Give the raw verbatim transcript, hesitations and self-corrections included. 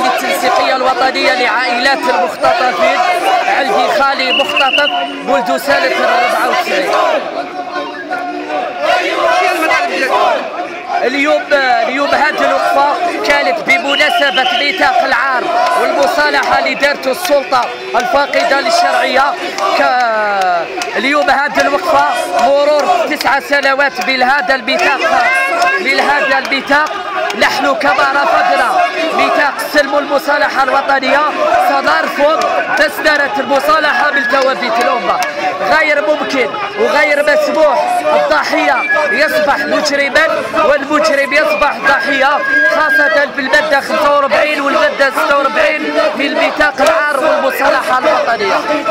التنظيم التنسيقية الوطنية لعائلات المختطفين. عندي خالي مختطف ولده سنة أربعة وتسعين. اليوم اليوم هذه الوقفة كانت بمناسبة النطاق العام والمصالحة اللي دارته السلطة الفاقدة للشرعية. اليوم هذه الوقفة مرور تسع سنوات من هذا الميثاق من هذا الميثاق نحن كما رفضنا ميثاق السلم والمصالحة الوطنية سنرفض تسدرة المصالحة بالثوابت الأمة. غير ممكن وغير مسموح الضحية يصبح مجرما والمجرم يصبح ضحية، خاصة في المادة خمسة وأربعين والمادة ستة وأربعين من الميثاق العار والمصالحة الوطنية.